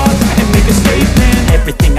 up and make a statement. Everything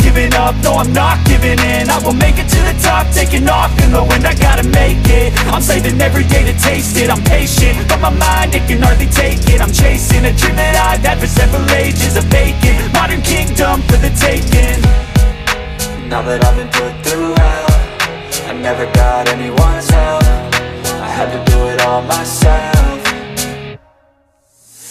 giving up, no, I'm not giving in. I will make it to the top, taking off in the wind. I gotta make it, I'm saving every day to taste it. I'm patient, but my mind, it can hardly take it. I'm chasing a dream that I've had for several ages, a vacant modern kingdom for the taking. Now that I've been put through hell, I never got anyone's help. I had to do it all myself.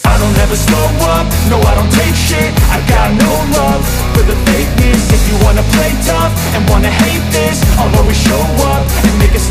I don't ever slow up, no I don't take shit. I got no love for the fakeness. If you wanna play tough and wanna hate this, I'll always show up and make a